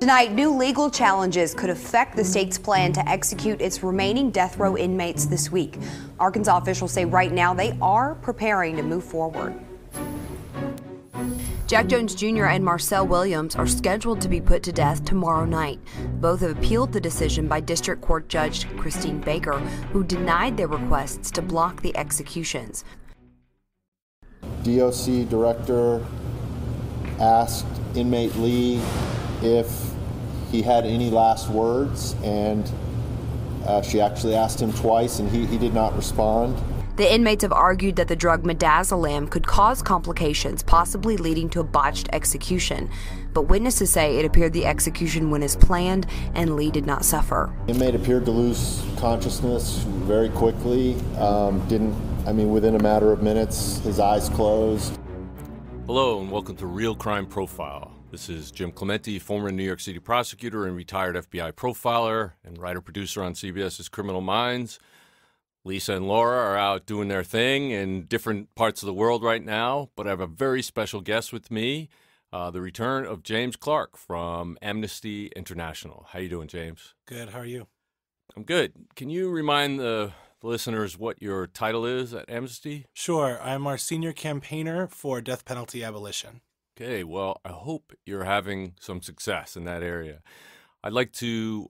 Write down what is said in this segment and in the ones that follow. Tonight, new legal challenges could affect the state's plan to execute its remaining death row inmates this week. Arkansas officials say right now they are preparing to move forward. Jack Jones Jr. and Marcel Williams are scheduled to be put to death tomorrow night. Both have appealed the decision by District Court Judge Christine Baker, who denied their requests to block the executions. DOC Director asked inmate Lee if he had any last words, and she actually asked him twice, and he did not respond. The inmates have argued that the drug midazolam could cause complications, possibly leading to a botched execution. But witnesses say it appeared the execution went as planned and Lee did not suffer. Inmate appeared to lose consciousness very quickly. Within a matter of minutes, his eyes closed. Hello and welcome to Real Crime Profile. This is Jim Clemente, former New York City prosecutor and retired FBI profiler and writer-producer on CBS's Criminal Minds. Lisa and Laura are out doing their thing in different parts of the world right now, but I have a very special guest with me, the return of James Clark from Amnesty International. How you doing, James? Good. How are you? I'm good. Can you remind the listeners what your title is at Amnesty? Sure. I'm our senior campaigner for death penalty abolition. Okay, well, I hope you're having some success in that area. I'd like to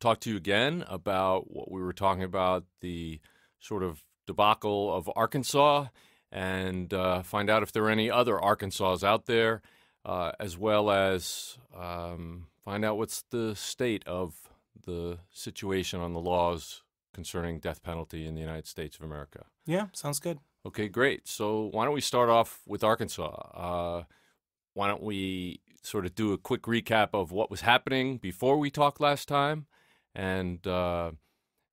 talk to you again about what we were talking about, the sort of debacle of Arkansas, and find out if there are any other Arkansas out there, as well as find out what's the state of the situation on the laws concerning death penalty in the United States of America. Yeah, sounds good. Okay, great. So why don't we start off with Arkansas? Why don't we sort of do a quick recap of what was happening before we talked last time, and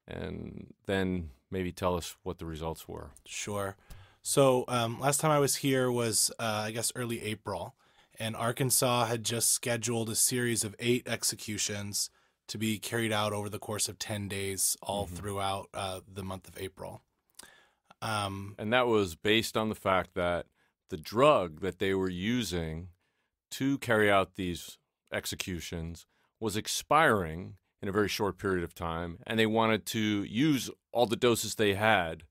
then maybe tell us what the results were. Sure. So last time I was here was, I guess, early April, and Arkansas had just scheduled a series of 8 executions to be carried out over the course of 10 days all throughout the month of April. And that was based on the fact that the drug that they were using to carry out these executions was expiring in a very short period of time, and they wanted to use all the doses they had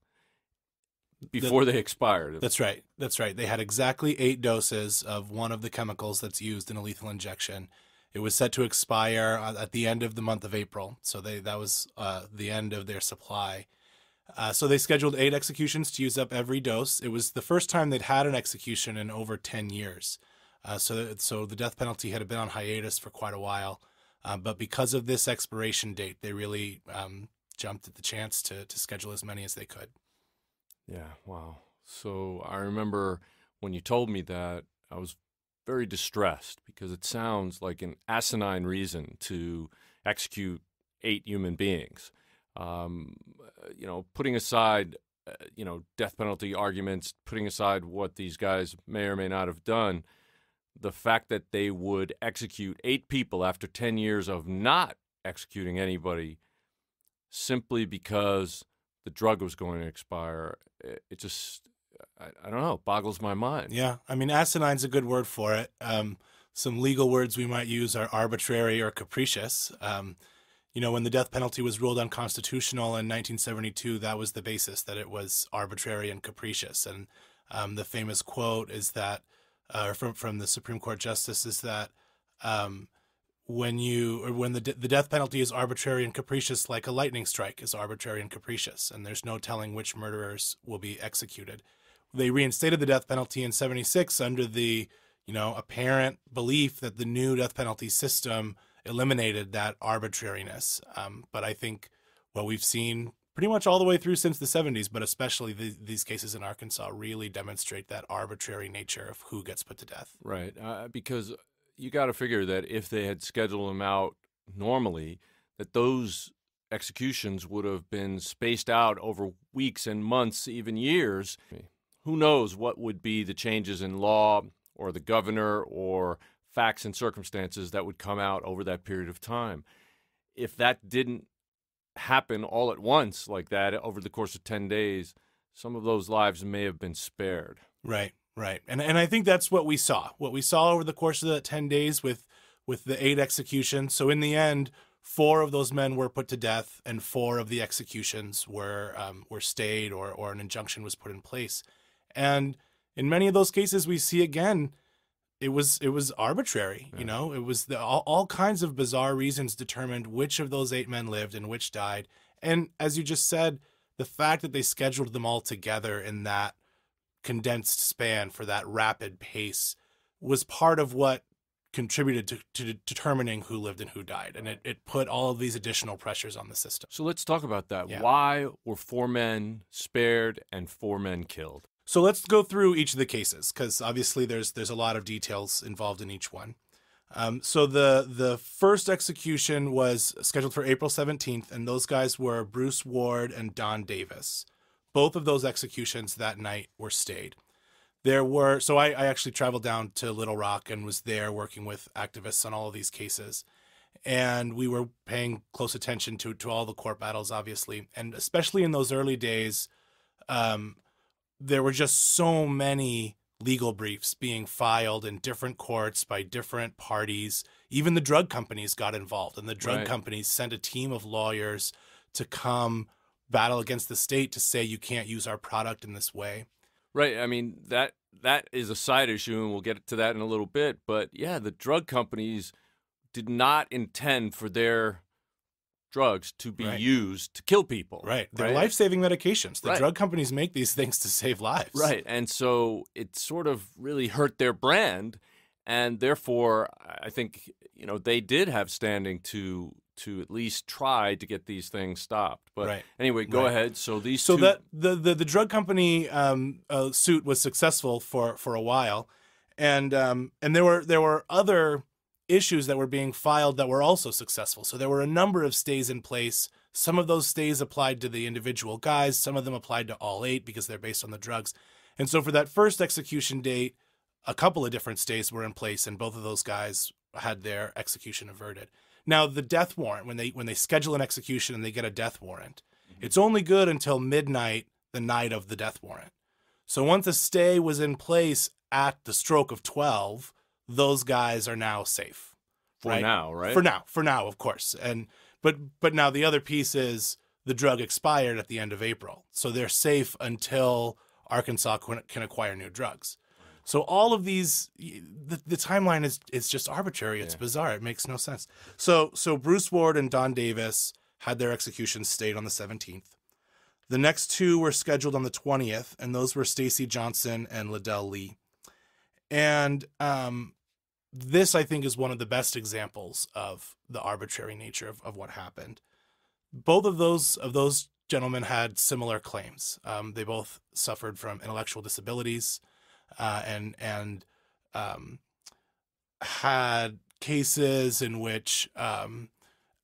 before they expired. That's right. That's right. They had exactly 8 doses of one of the chemicals that's used in a lethal injection. It was set to expire at the end of the month of April, so that was the end of their supply. So they scheduled 8 executions to use up every dose. It was the first time they'd had an execution in over 10 years. So the death penalty had been on hiatus for quite a while. But because of this expiration date, they really jumped at the chance to schedule as many as they could. Yeah, wow. So I remember when you told me that, I was very distressed because it sounds like an asinine reason to execute 8 human beings. Putting aside, death penalty arguments, putting aside what these guys may or may not have done, the fact that they would execute 8 people after 10 years of not executing anybody simply because the drug was going to expire, it just, I don't know, boggles my mind. Yeah, I mean, asinine's a good word for it. Some legal words we might use are arbitrary or capricious. When the death penalty was ruled unconstitutional in 1972, that was the basis, that it was arbitrary and capricious. And the famous quote is that, from the Supreme Court justice, is that when the death penalty is arbitrary and capricious, like a lightning strike is arbitrary and capricious, and there's no telling which murderers will be executed. They reinstated the death penalty in 1976 under the apparent belief that the new death penalty system eliminated that arbitrariness. But I think what we've seen pretty much all the way through since the 70s, but especially these cases in Arkansas really demonstrate that arbitrary nature of who gets put to death. Right, because you got to figure that if they had scheduled them out normally, that those executions would have been spaced out over weeks and months, even years. Who knows what would be the changes in law or the governor or facts and circumstances that would come out over that period of time. If that didn't happen all at once like that over the course of 10 days, some of those lives may have been spared. Right, right. And I think that's what we saw. What we saw over the course of the 10 days with with the 8 executions. So in the end, 4 of those men were put to death, and 4 of the executions were stayed, or an injunction was put in place. And in many of those cases, we see again, it was arbitrary. Yeah. You know, it was all kinds of bizarre reasons determined which of those 8 men lived and which died. And as you just said, the fact that they scheduled them all together in that condensed span for that rapid pace was part of what contributed to determining who lived and who died. And it put all of these additional pressures on the system. So let's talk about that. Yeah. Why were 4 men spared and 4 men killed? So let's go through each of the cases, because obviously there's a lot of details involved in each one. So the first execution was scheduled for April 17th, and those guys were Bruce Ward and Don Davis. Both of those executions that night were stayed. There were, so I actually traveled down to Little Rock and was there working with activists on all of these cases. And we were paying close attention to all the court battles, obviously. And especially in those early days, there were just so many legal briefs being filed in different courts by different parties. Even the drug companies got involved, and the drug Right. companies sent a team of lawyers to come battle against the state to say you can't use our product in this way. Right. I mean, that is a side issue, and we'll get to that in a little bit. But yeah, the drug companies did not intend for their drugs to be right. used to kill people. Right. They're right? life-saving medications. The right. drug companies make these things to save lives. Right. And so it sort of really hurt their brand. And therefore, I think, you know, they did have standing to at least try to get these things stopped. But right. anyway, go right. ahead. So these so two... that the drug company suit was successful for a while. And there were other issues that were being filed that were also successful. So there were a number of stays in place. Some of those stays applied to the individual guys. Some of them applied to all 8 because they're based on the drugs. And so for that first execution date, a couple of different stays were in place, and both of those guys had their execution averted. Now, the death warrant, when they schedule an execution and they get a death warrant, mm-hmm. it's only good until midnight the night of the death warrant. So once a stay was in place at the stroke of 12, those guys are now safe. For right? now, right? For now, of course. And but now the other piece is the drug expired at the end of April. So they're safe until Arkansas can acquire new drugs. So all of these, the timeline is just arbitrary. It's yeah. bizarre. It makes no sense. So Bruce Ward and Don Davis had their executions stayed on the 17th. The next 2 were scheduled on the 20th, and those were Stacy Johnson and Liddell Lee. And this, I think, is one of the best examples of the arbitrary nature of what happened. Both of those gentlemen had similar claims. They both suffered from intellectual disabilities and had cases in which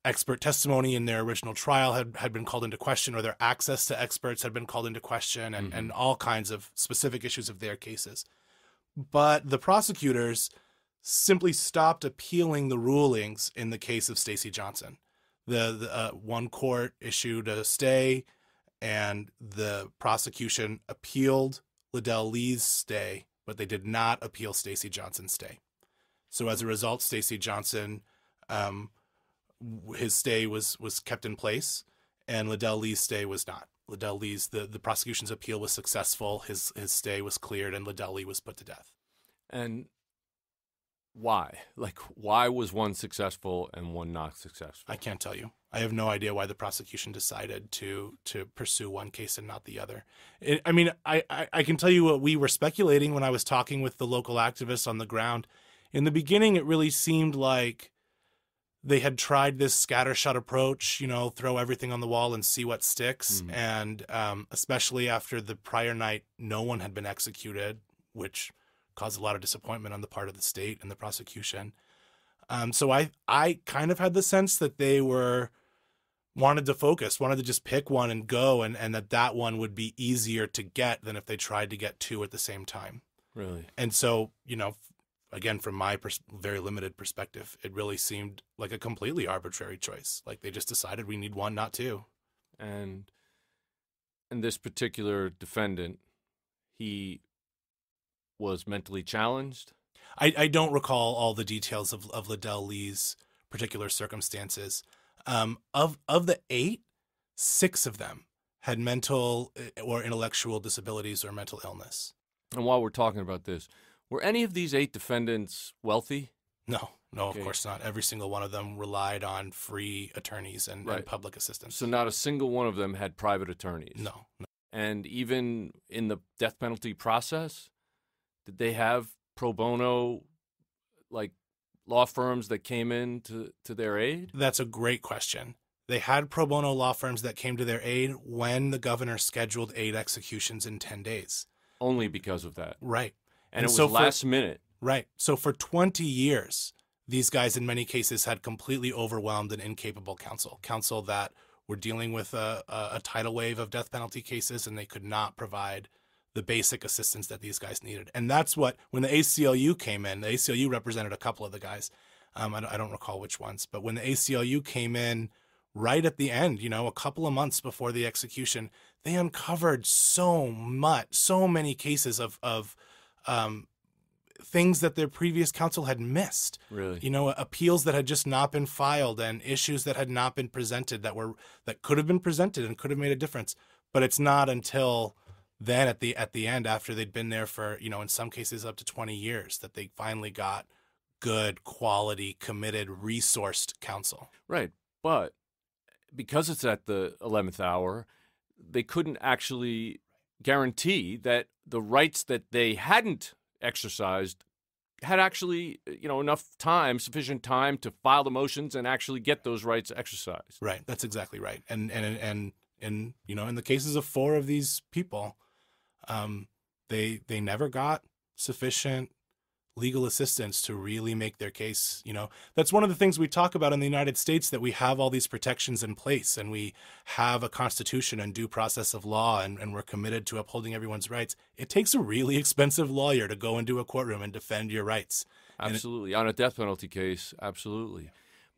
expert testimony in their original trial had been called into question, or their access to experts had been called into question, and, mm-hmm. and all kinds of specific issues of their cases. But the prosecutors simply stopped appealing the rulings in the case of Stacy Johnson. The one court issued a stay, and the prosecution appealed Liddell Lee's stay, but they did not appeal Stacy Johnson's stay. So as a result, Stacy Johnson, his stay was kept in place, and Liddell Lee's stay was not. Liddell Lee's, the prosecution's appeal was successful, his stay was cleared, and Liddell Lee was put to death. And why? Like, why was one successful and one not successful? I can't tell you. I have no idea why the prosecution decided to pursue one case and not the other. I mean, I can tell you what we were speculating when I was talking with the local activists on the ground. In the beginning, it really seemed like they had tried this scattershot approach, you know, throw everything on the wall and see what sticks. Mm-hmm. And especially after the prior night, no one had been executed, which caused a lot of disappointment on the part of the state and the prosecution. So I kind of had the sense that they wanted to focus, wanted to just pick one and go, and that one would be easier to get than if they tried to get 2 at the same time. Really? And so, you know, again, from my very limited perspective, it really seemed like a completely arbitrary choice. Like, they just decided we need one, not 2. And this particular defendant, he was mentally challenged? I don't recall all the details of Liddell Lee's particular circumstances. Of the 8, 6 of them had mental or intellectual disabilities or mental illness. And while we're talking about this, were any of these 8 defendants wealthy? No, okay. Of course not. Every single one of them relied on free attorneys and public assistance. So not a single one of them had private attorneys? No. And even in the death penalty process, did they have pro bono, like, law firms that came in to their aid? That's a great question. They had pro bono law firms that came to their aid when the governor scheduled 8 executions in 10 days. Only because of that. Right. And it was so last minute. Right. So for 20 years, these guys in many cases had completely overwhelmed and incapable counsel that were dealing with a tidal wave of death penalty cases, and they could not provide the basic assistance that these guys needed. And that's what, when the ACLU came in, the ACLU represented a couple of the guys. I don't recall which ones, but when the ACLU came in right at the end, a couple of months before the execution, they uncovered so many cases of things that their previous counsel had missed. Really? Appeals that had just not been filed and issues that had not been presented that could have been presented and could have made a difference. But it's not until then at the end, after they'd been there for, in some cases up to 20 years, that they finally got good, quality, committed, resourced counsel. Right. But because it's at the 11th hour, they couldn't actually guarantee that the rights that they hadn't exercised had actually, sufficient time to file the motions and actually get those rights exercised. Right. That's exactly right. And in the cases of 4 of these people, they never got sufficient legal assistance to really make their case. That's one of the things we talk about in the United States, that we have all these protections in place and we have a constitution and due process of law, and we're committed to upholding everyone's rights. It takes a really expensive lawyer to go into a courtroom and defend your rights. Absolutely. On a death penalty case, absolutely.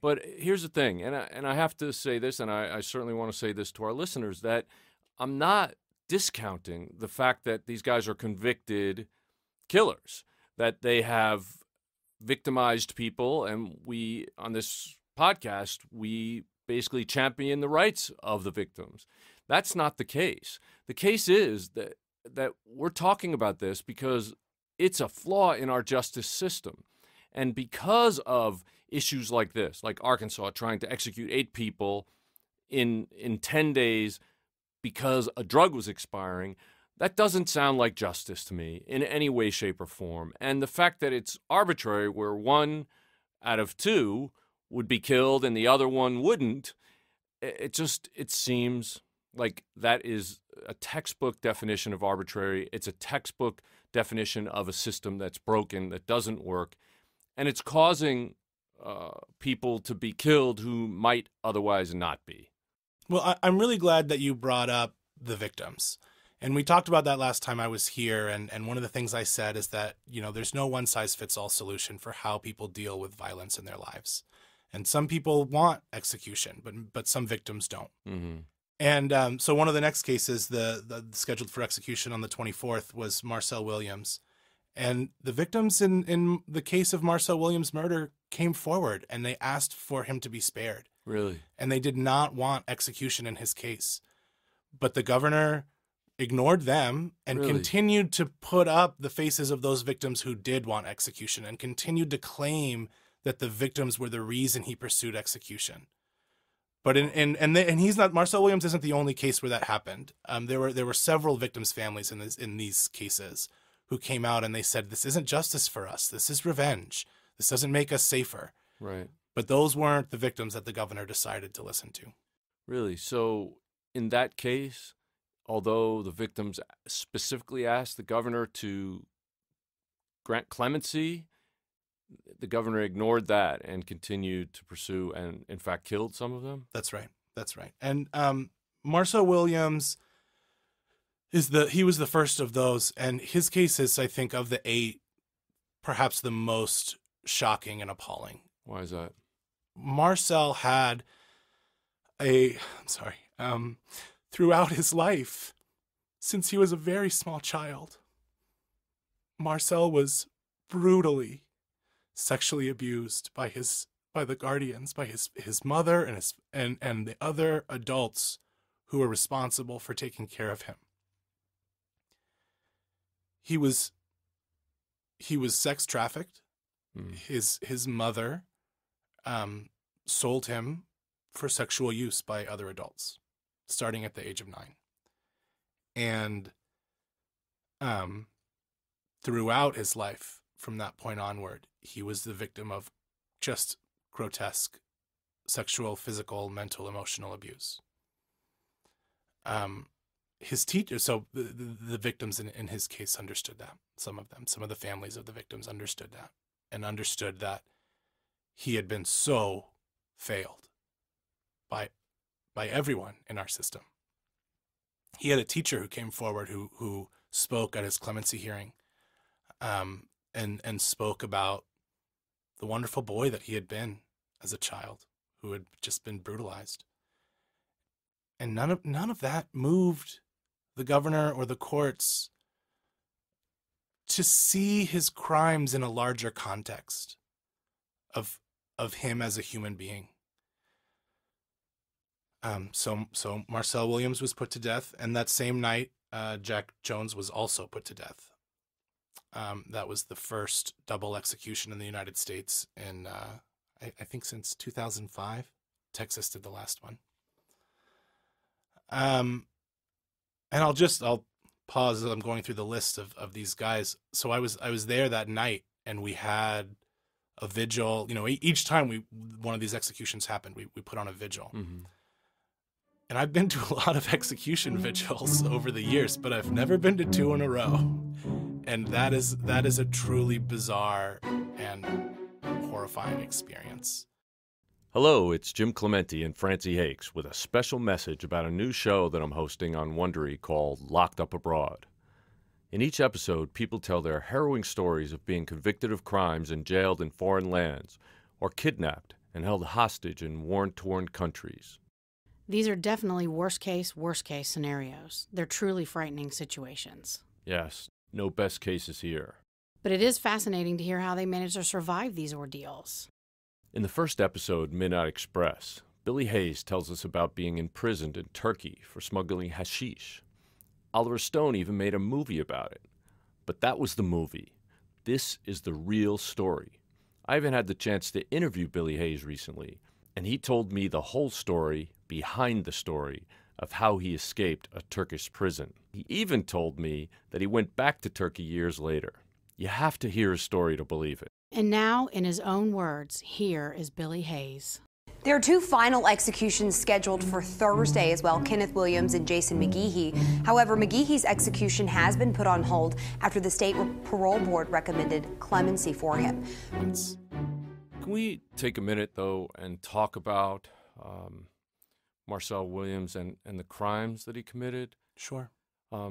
But here's the thing, and I have to say this, and I certainly want to say this to our listeners, that I'm not discounting the fact that these guys are convicted killers, that they have victimized people, and we, on this podcast, we basically champion the rights of the victims. That's not the case. The case is that we're talking about this because it's a flaw in our justice system. And because of issues like this, like Arkansas trying to execute 8 people in 10 days because a drug was expiring, that doesn't sound like justice to me in any way, shape, or form. And the fact that it's arbitrary, where 1 out of 2 would be killed and the other one wouldn't, it seems like that is a textbook definition of arbitrary. It's a textbook definition of a system that's broken, that doesn't work. And it's causing people to be killed who might otherwise not be. Well, I'm really glad that you brought up the victims. And we talked about that last time I was here. And one of the things I said is that, there's no one-size-fits-all solution for how people deal with violence in their lives. And some people want execution, but some victims don't. Mm-hmm. And so one of the next cases, the scheduled for execution on the 24th, was Marcel Williams. And the victims in the case of Marcel Williams' murder came forward and they asked for him to be spared. Really? And they did not want execution in his case. But the governor ignored them and continued to put up the faces of those victims who did want execution, and continued to claim that the victims were the reason he pursued execution. But Marcel Williams isn't the only case where that happened. There were several victims' families in these cases who came out and they said, this isn't justice for us. This is revenge. This doesn't make us safer. Right. But those weren't the victims that the governor decided to listen to. Really? So in that case, although the victims specifically asked the governor to grant clemency, the governor ignored that and continued to pursue and, in fact, killed some of them? That's right. That's right. And Marcel Williams he was the first of those, and his case is, I think, of the 8, perhaps the most shocking and appalling. Why is that? Marcel had throughout his life, since he was a very small child, Marcel was brutally sexually abused by the guardians, by his mother and the other adults who were responsible for taking care of him. He was sex trafficked. Mm. His mother sold him for sexual use by other adults, starting at the age of 9. And throughout his life, from that point onward, he was the victim of just grotesque sexual, physical, mental, emotional abuse. His teacher, so the victims in his case understood that. Some of them, some of the families of the victims understood that, and understood that he had been so failed by everyone in our system. He had a teacher who came forward who spoke at his clemency hearing, and spoke about the wonderful boy that he had been as a child, who had just been brutalized. And none of that moved the governor or the courts to see his crimes in a larger context of him as a human being. So Marcel Williams was put to death, and that same night, Jack Jones was also put to death. That was the first double execution in the United States in, I think, since 2005. Texas did the last one. And I'll pause as I'm going through the list of these guys. So I was there that night, and we had a vigil. You know, each time one of these executions happened, we put on a vigil. Mm-hmm. And I've been to a lot of execution vigils over the years, but I've never been to 2 in a row. And that is a truly bizarre and horrifying experience. Hello, it's Jim Clemente and Francie Hakes with a special message about a new show that I'm hosting on Wondery called Locked Up Abroad. In each episode, people tell their harrowing stories of being convicted of crimes and jailed in foreign lands, or kidnapped and held hostage in war-torn countries. These are definitely worst-case scenarios. They're truly frightening situations. Yes, no best cases here. But it is fascinating to hear how they manage to survive these ordeals. In the first episode, Midnight Express, Billy Hayes tells us about being imprisoned in Turkey for smuggling hashish. Oliver Stone even made a movie about it. But that was the movie. This is the real story. I even had the chance to interview Billy Hayes recently, and he told me the whole story behind the story of how he escaped a Turkish prison. He even told me that he went back to Turkey years later. You have to hear his story to believe it. And now, in his own words, here is Billy Hayes. There are 2 final executions scheduled for Thursday as well, Kenneth Williams and Jason McGeehee. However, McGeehee's execution has been put on hold after the state parole board recommended clemency for him. Can we take a minute, though, and talk about Marcel Williams and the crimes that he committed? Sure.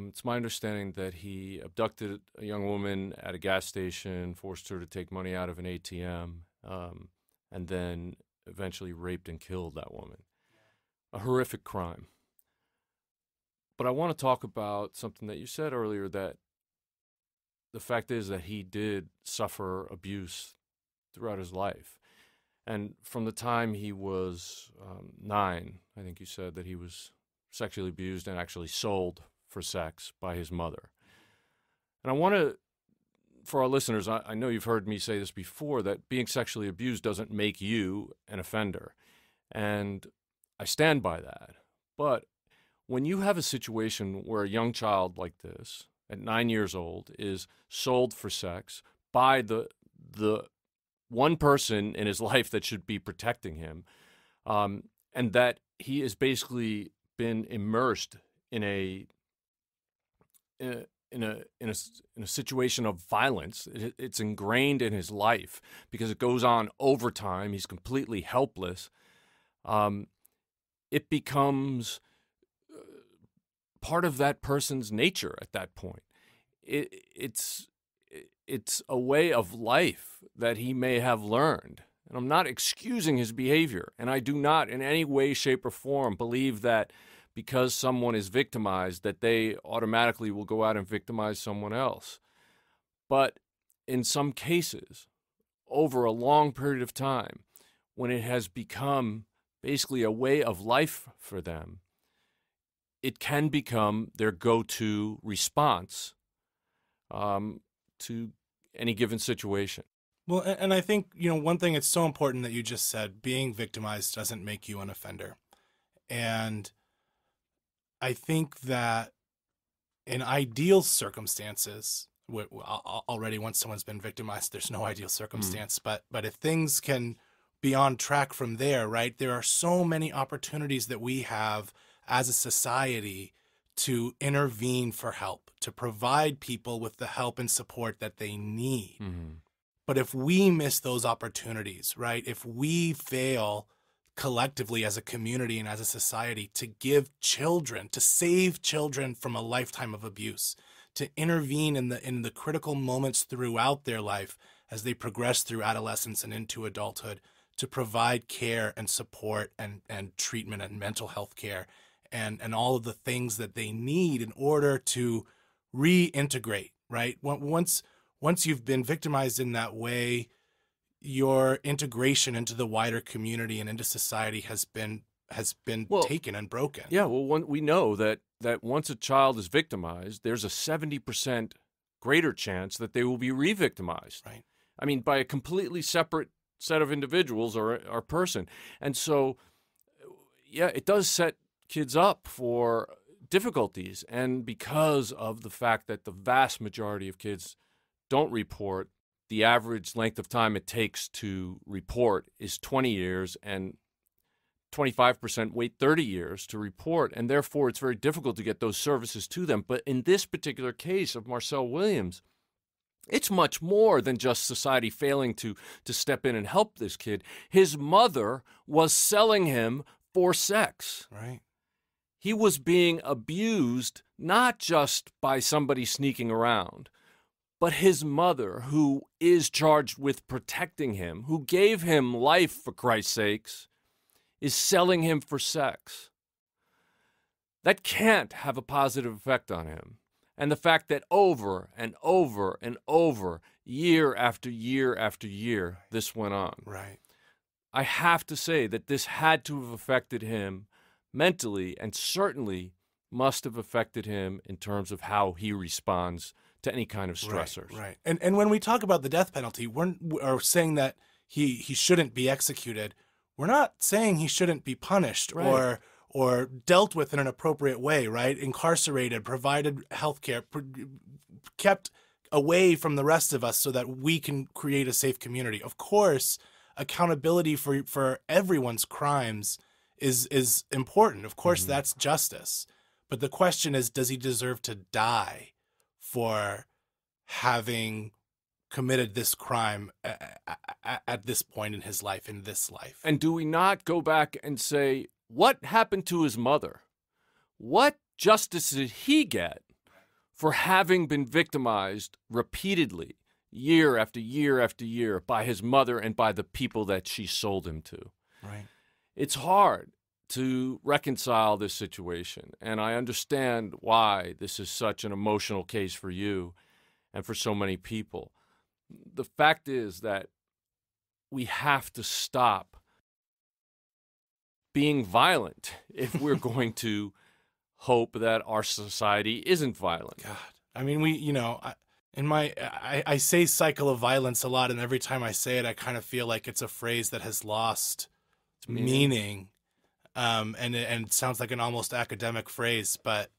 It's my understanding that he abducted a young woman at a gas station, forced her to take money out of an ATM, and then eventually raped and killed that woman. A horrific crime. But I want to talk about something that you said earlier, that the fact is that he did suffer abuse throughout his life. And from the time he was 9, I think you said that he was sexually abused and actually sold for sex by his mother. And I want to, for our listeners, I know you've heard me say this before, that being sexually abused doesn't make you an offender. And I stand by that. But when you have a situation where a young child like this, at 9 years old, is sold for sex by the one person in his life that should be protecting him, and that he has basically been immersed in a situation of violence. It's ingrained in his life because it goes on over time. He's completely helpless. It becomes part of that person's nature at that point. It's a way of life that he may have learned. And I'm not excusing his behavior. And I do not in any way, shape, or form believe that because someone is victimized, that they automatically will go out and victimize someone else. But in some cases, over a long period of time, when it has become basically a way of life for them, it can become their go-to response to any given situation. Well, and I think, you know, one thing that's so important that you just said, being victimized doesn't make you an offender. And I think that in ideal circumstances, already once someone's been victimized, there's no ideal circumstance. But if things can be on track from there, right, there are so many opportunities that we have as a society to intervene for help, to provide people with the help and support that they need. Mm-hmm. But if we miss those opportunities, right, if we fail collectively as a community and as a society to give children, to save children from a lifetime of abuse, to intervene in the critical moments throughout their life as they progress through adolescence and into adulthood, to provide care and support and treatment and mental health care and all of the things that they need in order to reintegrate, right? Once you've been victimized in that way, your integration into the wider community and into society has been taken and broken. Yeah, well, we know that once a child is victimized, there's a 70% greater chance that they will be re-victimized. Right. I mean, by a completely separate set of individuals or person. And so, yeah, it does set kids up for difficulties, and because of the fact that the vast majority of kids don't report, the average length of time it takes to report is 20 years, and 25% wait 30 years to report, and therefore it's very difficult to get those services to them. But in this particular case of Marcel Williams, it's much more than just society failing to step in and help this kid. His mother was selling him for sex. Right. He was being abused not just by somebody sneaking around, but his mother, who is charged with protecting him, who gave him life, for Christ's sakes, is selling him for sex. That can't have a positive effect on him. And the fact that over and over and over, year after year after year, this went on. Right. I have to say that this had to have affected him mentally, and certainly must have affected him in terms of how he responds to any kind of stressors. Right, right. And when we talk about the death penalty, we're saying that he shouldn't be executed. We're not saying he shouldn't be punished, right, or dealt with in an appropriate way, right? Incarcerated, provided health care, kept away from the rest of us so that we can create a safe community. Of course, accountability for everyone's crimes is important. Of course, that's justice. But the question is, does he deserve to die for having committed this crime at this point in his life, in this life? And do we not go back and say, what happened to his mother? What justice did he get for having been victimized repeatedly, year after year after year, by his mother and by the people that she sold him to? Right. It's hard to reconcile this situation, and I understand why this is such an emotional case for you and for so many people. The fact is that we have to stop being violent if we're going to hope that our society isn't violent. God, I mean, I say cycle of violence a lot, and every time I say it, I kind of feel like it's a phrase that has lost its meaning. And it sounds like an almost academic phrase, but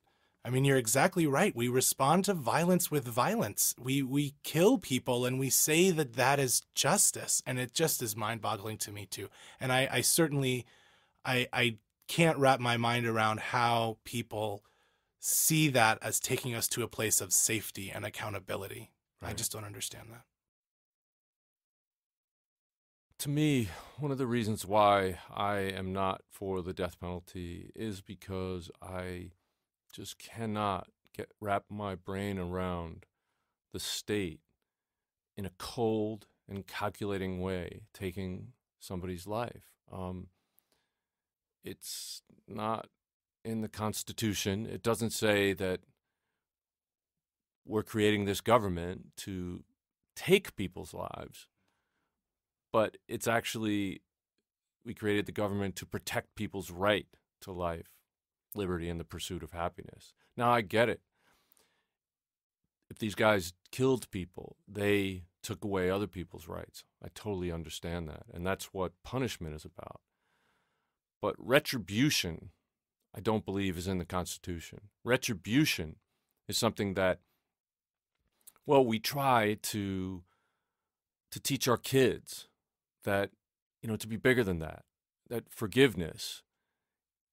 I mean, you're exactly right. We respond to violence with violence. We kill people, and we say that is justice, and it just is mind-boggling to me too. And I certainly can't wrap my mind around how people see that as taking us to a place of safety and accountability. Right. I just don't understand that. To me, one of the reasons why I am not for the death penalty is because I just cannot wrap my brain around the state in a cold and calculating way taking somebody's life. It's not in the Constitution. It doesn't say that we're creating this government to take people's lives, but it's actually, we created the government to protect people's right to life, liberty, and the pursuit of happiness. Now, I get it. If these guys killed people, they took away other people's rights. I totally understand that. And that's what punishment is about. But retribution, I don't believe, is in the Constitution. Retribution is something that, well, we try to teach our kids that, you know, to be bigger than that, that forgiveness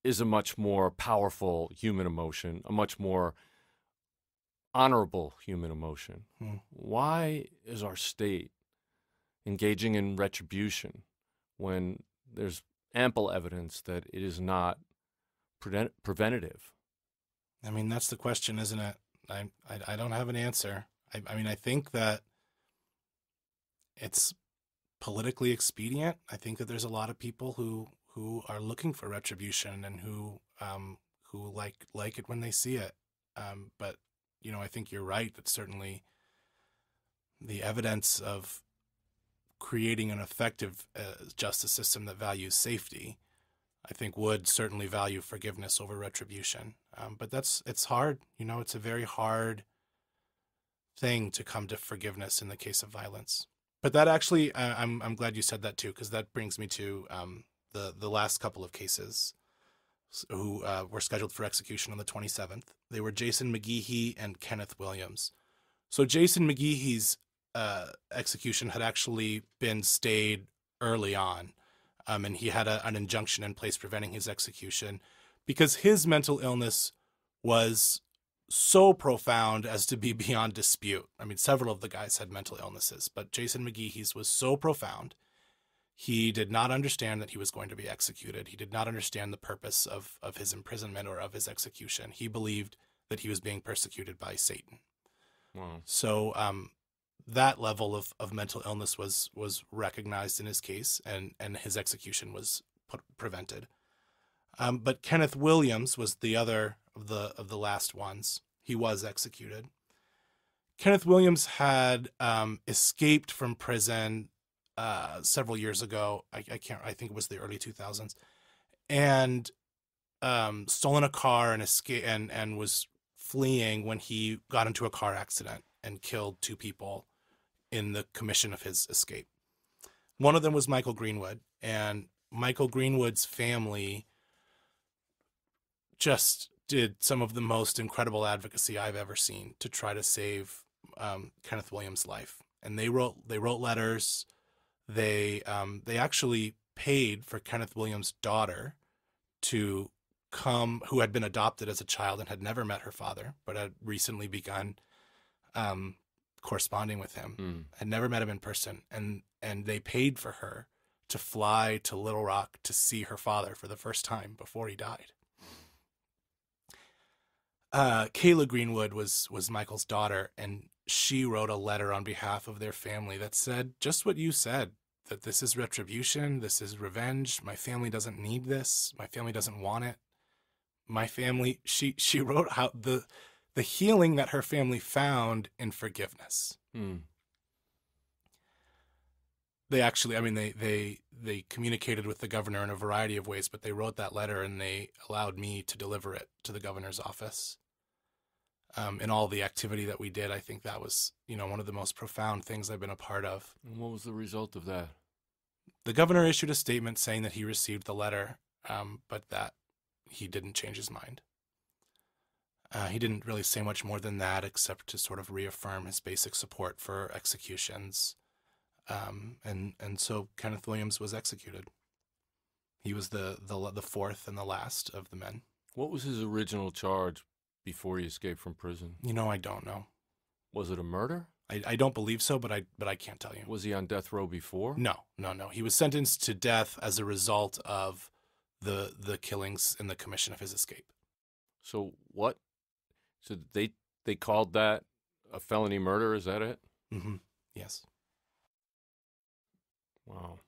is a much more powerful human emotion, a much more honorable human emotion. Why is our state engaging in retribution when there's ample evidence that it is not preventative? I mean, that's the question, isn't it? I don't have an answer. I mean, I think that it's politically expedient. I think that there's a lot of people who are looking for retribution and who like it when they see it. But you know, I think you're right that certainly the evidence of creating an effective justice system that values safety, I think, would certainly value forgiveness over retribution. But it's hard. You know, it's a very hard thing to come to forgiveness in the case of violence. But that actually, I'm glad you said that too, because that brings me to the last couple of cases who were scheduled for execution on the 27th. They were Jason McGeehee and Kenneth Williams. So Jason McGeehee's execution had actually been stayed early on, and he had an injunction in place preventing his execution because his mental illness was so profound as to be beyond dispute. I mean, several of the guys had mental illnesses, but Jason McGeehee's was so profound. He did not understand that he was going to be executed. He did not understand the purpose of his imprisonment or of his execution. He believed that he was being persecuted by Satan. Wow. So that level of mental illness was recognized in his case, and his execution was prevented. But Kenneth Williams was the other of the last ones. He was executed. Kenneth Williams had escaped from prison several years ago. I think it was the early 2000s, and stolen a car and escaped, and was fleeing when he got into a car accident and killed two people in the commission of his escape. One of them was Michael Greenwood, and Michael Greenwood's family just did some of the most incredible advocacy I've ever seen to try to save Kenneth Williams' life. And they wrote letters. They actually paid for Kenneth Williams' daughter to come, who had been adopted as a child and had never met her father, but had recently begun corresponding with him, had never met him in person. And they paid for her to fly to Little Rock to see her father for the first time before he died. Kayla Greenwood was Michael's daughter, and she wrote a letter on behalf of their family that said just what you said, that this is retribution, this is revenge, my family doesn't need this, my family doesn't want it. My family, she wrote how the healing that her family found in forgiveness. They actually, I mean, they communicated with the governor in a variety of ways, but they wrote that letter and they allowed me to deliver it to the governor's office. And all the activity that we did, I think that was, you know, one of the most profound things I've been a part of. And what was the result of that? The governor issued a statement saying that he received the letter, but that he didn't change his mind. He didn't really say much more than that, except to sort of reaffirm his basic support for executions. And so Kenneth Williams was executed. He was the fourth and the last of the men. What was his original charge before he escaped from prison? You know, I don't know. Was it a murder? I don't believe so, but I can't tell you. Was he on death row before? No. He was sentenced to death as a result of the killings in the commission of his escape. So what? So they called that a felony murder? Is that it? Mm-hmm. Yes. Wow.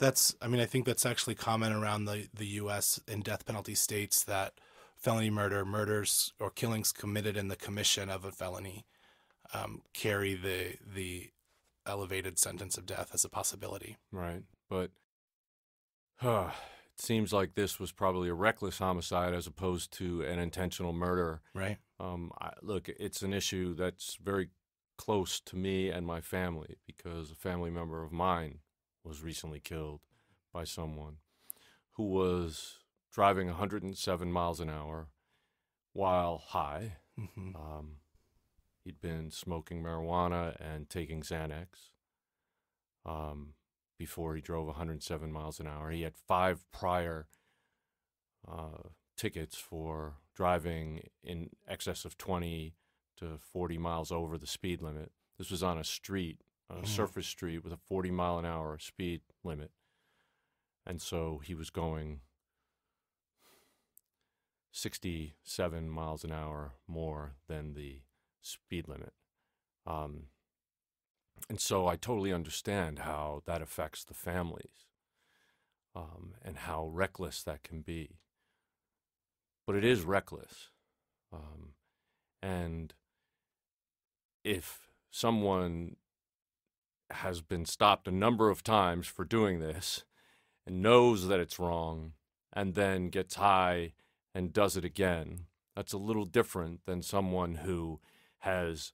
That's, I mean, I think that's actually common around the U.S. in death penalty states, that felony murder, murders or killings committed in the commission of a felony, carry the elevated sentence of death as a possibility. Right. But it seems like this was probably a reckless homicide as opposed to an intentional murder. Right. Look, it's an issue that's very close to me and my family because a family member of mine was recently killed by someone who was driving 107 miles an hour while high. Mm-hmm. He'd been smoking marijuana and taking Xanax before he drove 107 miles an hour. He had 5 prior tickets for driving in excess of 20 to 40 miles over the speed limit. This was on a street, a surface street with a 40-mile-an-hour speed limit. And so he was going 67 miles an hour more than the speed limit. And so I totally understand how that affects the families and how reckless that can be. But it is reckless. And if someone has been stopped a number of times for doing this and knows that it's wrong and then gets high and does it again, that's a little different than someone who has,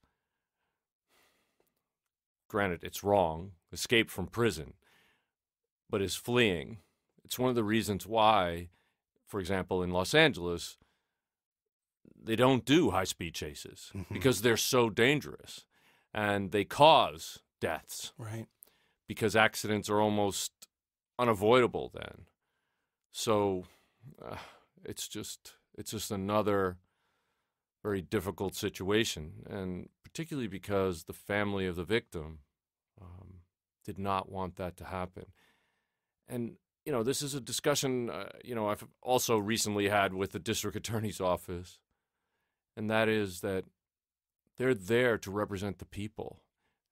granted it's wrong, escaped from prison, but is fleeing. It's one of the reasons why, for example, in Los Angeles, they don't do high-speed chases because they're so dangerous and they cause deaths. Right. Because accidents are almost unavoidable then. So it's just another very difficult situation, and particularly because the family of the victim did not want that to happen. And, you know, this is a discussion, you know, I've also recently had with the district attorney's office, and that is that they're there to represent the people,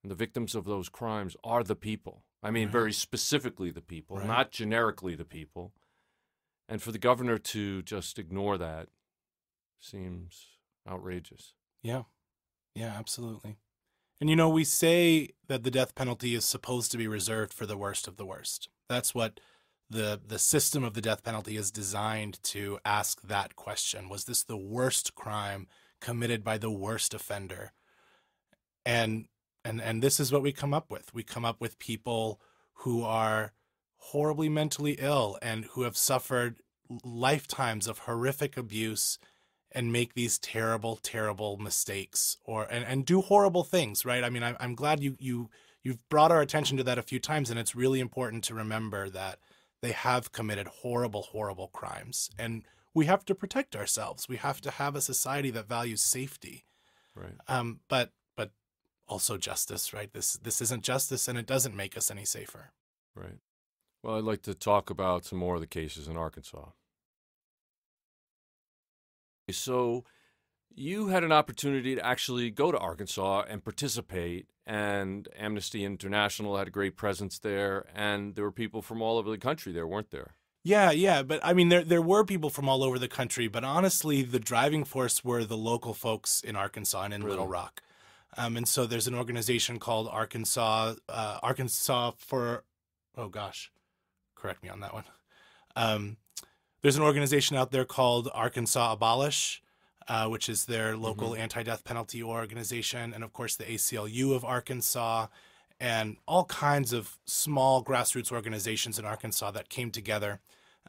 and the victims of those crimes are the people. I mean, right. Very specifically the people, right. Not generically the people. And for the governor to just ignore that seems outrageous. Yeah. Yeah, absolutely. And, you know, we say that the death penalty is supposed to be reserved for the worst of the worst. That's what the system of the death penalty is designed to ask that question. Was this the worst crime committed by the worst offender? And this is what we come up with. We come up with people who are horribly mentally ill and who have suffered lifetimes of horrific abuse and make these terrible, terrible mistakes and do horrible things, right? I mean, I'm glad you've brought our attention to that a few times, and it's really important to remember that they have committed horrible, horrible crimes, and we have to protect ourselves. We have to have a society that values safety, right? But also justice, right? This isn't justice, and it doesn't make us any safer. Right. Well, I'd like to talk about some more of the cases in Arkansas. So you had an opportunity to actually go to Arkansas and participate, and Amnesty International had a great presence there, and there were people from all over the country there, weren't there? Yeah, but I mean, there were people from all over the country, but honestly, the driving force were the local folks in Arkansas and in Little Rock. And so there's an organization called Arkansas for, oh gosh, correct me on that one. There's an organization out there called Arkansas Abolish, which is their local anti-death penalty organization, and of course the ACLU of Arkansas, and all kinds of small grassroots organizations in Arkansas that came together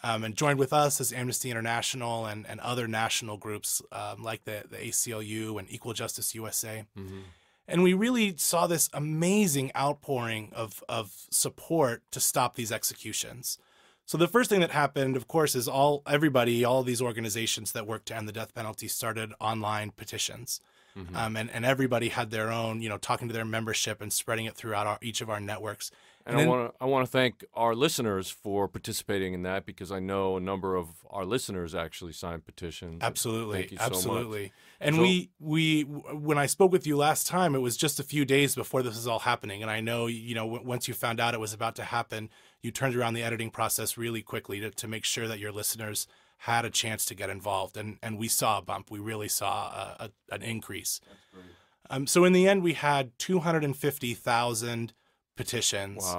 and joined with us as Amnesty International and other national groups like the ACLU and Equal Justice USA. And we really saw this amazing outpouring of support to stop these executions. So the first thing that happened, of course, is all these organizations that work to end the death penalty started online petitions. And everybody had their own, you know, talking to their membership and spreading it throughout each of our networks. And I want to thank our listeners for participating in that, because I know a number of our listeners actually signed petitions. Absolutely. Thank you so much. And so, when I spoke with you last time, it was just a few days before this was all happening. And I know, you know, once you found out it was about to happen, you turned around the editing process really quickly to make sure that your listeners had a chance to get involved. And we saw a bump. We really saw an increase. That's great. So in the end, we had 250,000 petitions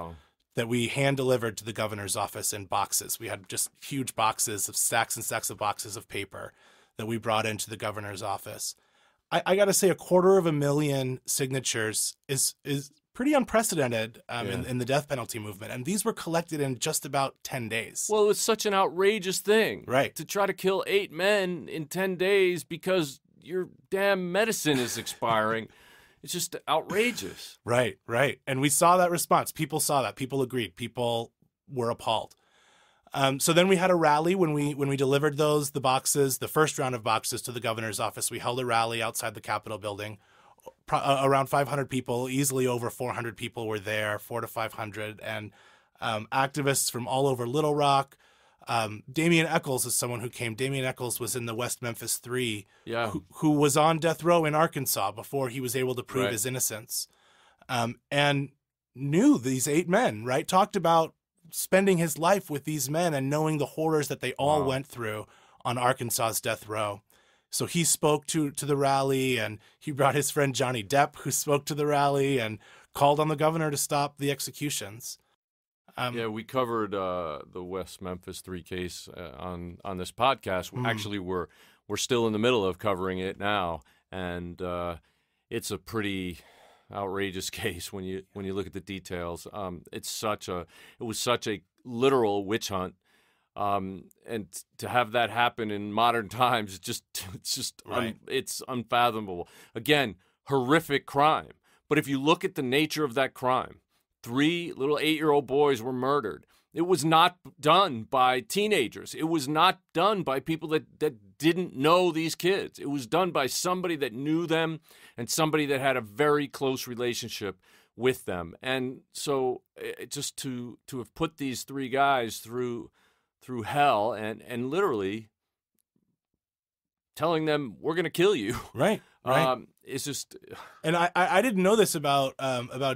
that we hand delivered to the governor's office in boxes. We had just huge boxes of stacks and stacks of boxes of paper that we brought into the governor's office. I got to say, 250,000 signatures is pretty unprecedented in the death penalty movement. And these were collected in just about 10 days. Well, it was such an outrageous thing, right? To try to kill 8 men in 10 days because your damn medicine is expiring. It's just outrageous. Right, right. And we saw that response. People saw that. People agreed. People were appalled. So then we had a rally when we delivered the boxes, the first round of boxes to the governor's office. We held a rally outside the Capitol building. Around 500 people, easily over 400 people were there, 400 to 500, and activists from all over Little Rock. Damian Echols is someone who came. Damian Echols was in the West Memphis Three, who was on death row in Arkansas before he was able to prove his innocence, and knew these 8 men, right? Talked about spending his life with these men and knowing the horrors that they all went through on Arkansas's death row. So he spoke to the rally, and he brought his friend Johnny Depp, who spoke to the rally and called on the governor to stop the executions. Yeah, we covered the West Memphis Three case on this podcast. Actually, we're still in the middle of covering it now, and it's a pretty outrageous case when you look at the details. It was such a literal witch hunt, and to have that happen in modern times, it's unfathomable. Again, horrific crime. But if you look at the nature of that crime. 3 little 8-year-old boys were murdered. It was not done by teenagers. It was not done by people that didn't know these kids. It was done by somebody that knew them and somebody that had a very close relationship with them. And so it, just to have put these 3 guys through hell and literally telling them, we're going to kill you. Right. Right. It's just, and I didn't know this about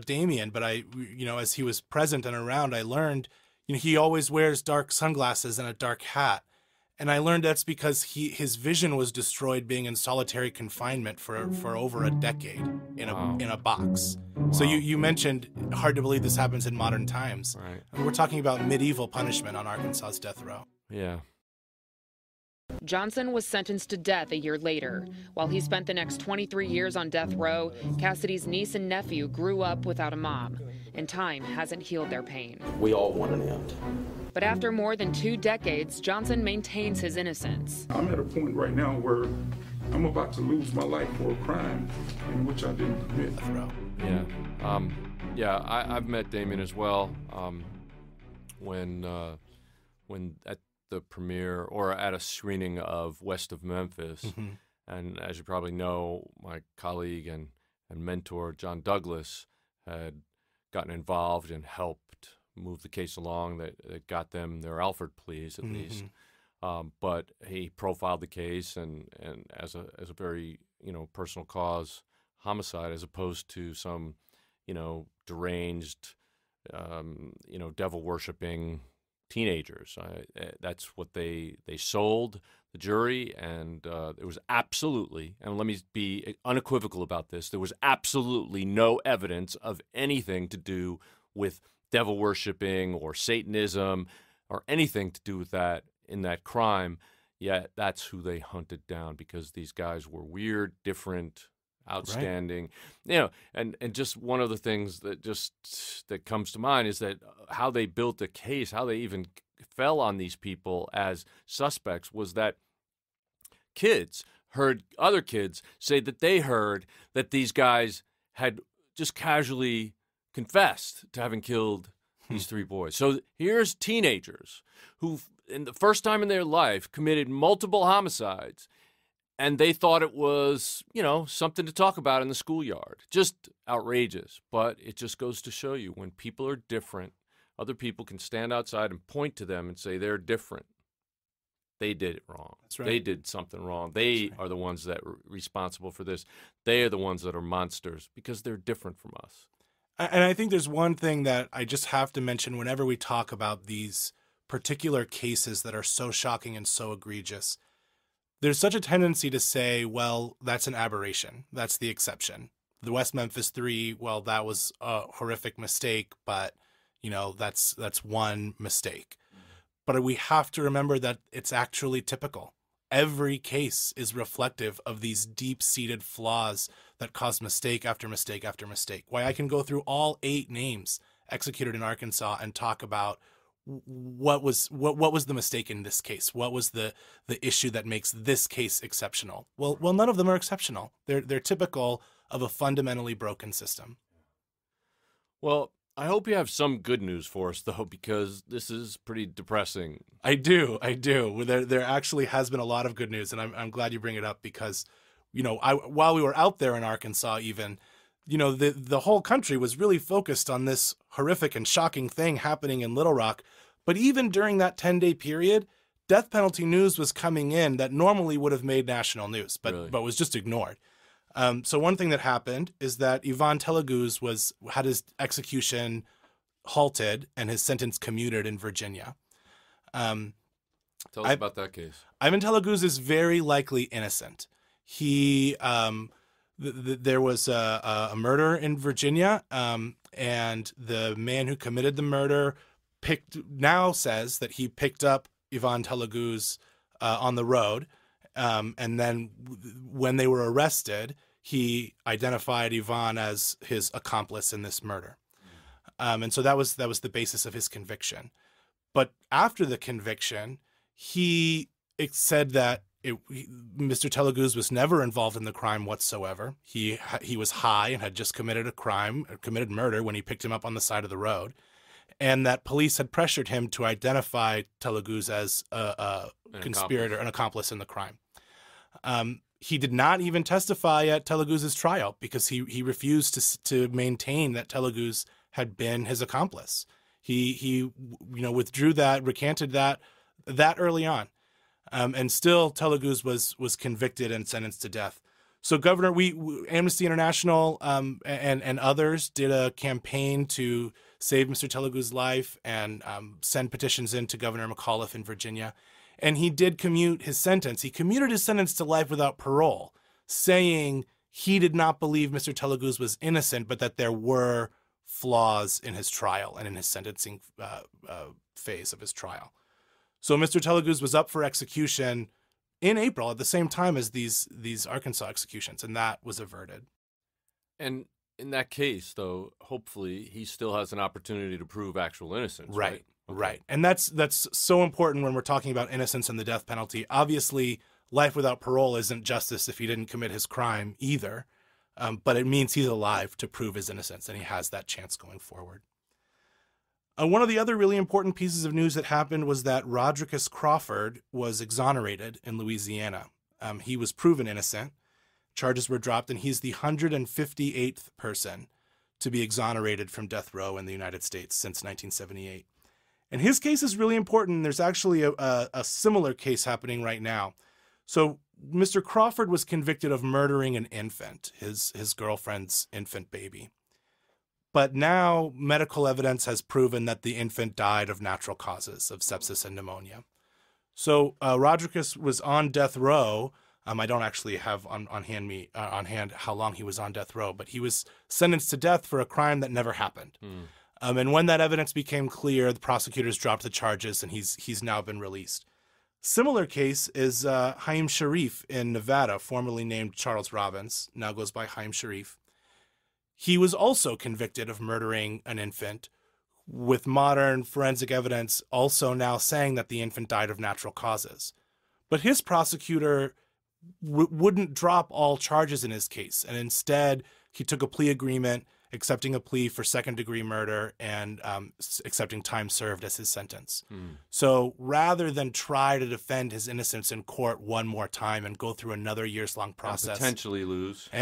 Damien, but as he was present and around, I learned, he always wears dark sunglasses and a dark hat, and I learned that's because his vision was destroyed being in solitary confinement for over a decade in a box. Wow. So you mentioned hard to believe this happens in modern times. Right. I mean, we're talking about medieval punishment on Arkansas's death row. Yeah. Johnson was sentenced to death a year later. While he spent the next 23 years on death row, Cassidy's niece and nephew grew up without a mom, and time hasn't healed their pain. We all want an end. But after more than 2 decades, Johnson maintains his innocence. I'm at a point right now where I'm about to lose my life for a crime in which I didn't commit. Yeah, I've met Damien as well. When at the premiere or at a screening of West of Memphis. And as you probably know, my colleague and mentor, John Douglas, had gotten involved and helped move the case along that got them their Alford pleas at least. But he profiled the case and as a very, personal cause homicide as opposed to some, deranged, devil worshipping teenagers. That's what they sold the jury, and it was absolutely, and let me be unequivocal about this, there was absolutely no evidence of anything to do with devil worshipping or Satanism or anything to do with that in that crime, yet that's who they hunted down because these guys were weird, different, outstanding, and just one of the things that comes to mind is that how they built the case, how they even fell on these people as suspects was that kids heard other kids say that they heard that these guys had just casually confessed to having killed these 3 boys. So here's teenagers who, in the first time in their life, committed multiple homicides. And they thought it was, something to talk about in the schoolyard. Just outrageous. But it just goes to show you when people are different, other people can stand outside and point to them and say they're different. They did it wrong. That's right. They did something wrong. They are the ones that are responsible for this. They are the ones that are monsters because they're different from us. And I think there's one thing that I just have to mention whenever we talk about these particular cases that are so shocking and so egregious. There's such a tendency to say, well, that's an aberration. That's the exception. the West Memphis Three, well, that was a horrific mistake, but you know, that's one mistake. But we have to remember that it's actually typical. Every case is reflective of these deep-seated flaws that cause mistake after mistake after mistake. Why I can go through all 8 names executed in Arkansas and talk about what was the mistake in this case? What was the issue that makes this case exceptional? Well, none of them are exceptional. They're typical of a fundamentally broken system. Well, I hope you have some good news for us, though, because this is pretty depressing. I do. There actually has been a lot of good news, and I'm glad you bring it up because, you know, while we were out there in Arkansas, even, you know, the whole country was really focused on this horrific and shocking thing happening in Little Rock. But even during that 10-day period, death penalty news was coming in that normally would have made national news, but was just ignored. So one thing that happened is that Ivan Teleguz had his execution halted and his sentence commuted in Virginia. Tell us about that case. Ivan Teleguz is very likely innocent. He... there was a murder in Virginia, and the man who committed the murder now says that he picked up Ivan Teleguz on the road, and then when they were arrested, he identified Ivan as his accomplice in this murder, and so that was the basis of his conviction. But after the conviction, it said that Mr. Teleguz was never involved in the crime whatsoever. He was high and had just committed a crime, committed murder, when he picked him up on the side of the road, and that police had pressured him to identify Teleguz as a conspirator, an accomplice in the crime. He did not even testify at Teleguz's trial because he refused to maintain that Teleguz had been his accomplice. He you know, withdrew that, recanted that early on. And still, Teleguz was convicted and sentenced to death. So, Governor, Amnesty International and others did a campaign to save Mr. Teleguz's life and send petitions in to Governor McAuliffe in Virginia. And he did commute his sentence. He commuted his sentence to life without parole, saying he did not believe Mr. Teleguz was innocent, but that there were flaws in his trial and in his sentencing phase of his trial. So Mr. Teleguz was up for execution in April at the same time as these Arkansas executions, and that was averted. And in that case, though, hopefully he still has an opportunity to prove actual innocence. Right, okay. Right. And that's so important when we're talking about innocence and the death penalty. Obviously, life without parole isn't justice if he didn't commit his crime either, but it means he's alive to prove his innocence, and he has that chance going forward. One of the other really important pieces of news that happened was that Rodricus Crawford was exonerated in Louisiana. He was proven innocent. Charges were dropped, and he's the 158th person to be exonerated from death row in the United States since 1978. And his case is really important. There's actually a similar case happening right now. So Mr. Crawford was convicted of murdering an infant, his girlfriend's infant baby. But now medical evidence has proven that the infant died of natural causes, of sepsis and pneumonia. So Rodricus was on death row. I don't actually have on hand how long he was on death row, but he was sentenced to death for a crime that never happened. And when that evidence became clear, the prosecutors dropped the charges, and he's now been released. Similar case is Haim Sharif in Nevada, formerly named Charles Robbins, now goes by Haim Sharif. He was also convicted of murdering an infant, with modern forensic evidence also now saying that the infant died of natural causes. But his prosecutor wouldn't drop all charges in his case, and instead he took a plea agreement, accepting a plea for second-degree murder and accepting time served as his sentence. So rather than try to defend his innocence in court one more time and go through another years-long process... And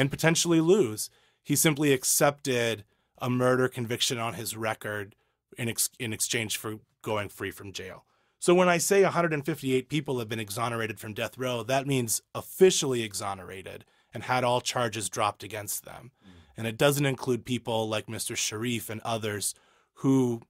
potentially lose. He simply accepted a murder conviction on his record in exchange for going free from jail. So when I say 158 people have been exonerated from death row, that means officially exonerated and had all charges dropped against them. And it doesn't include people like Mr. Sharif and others who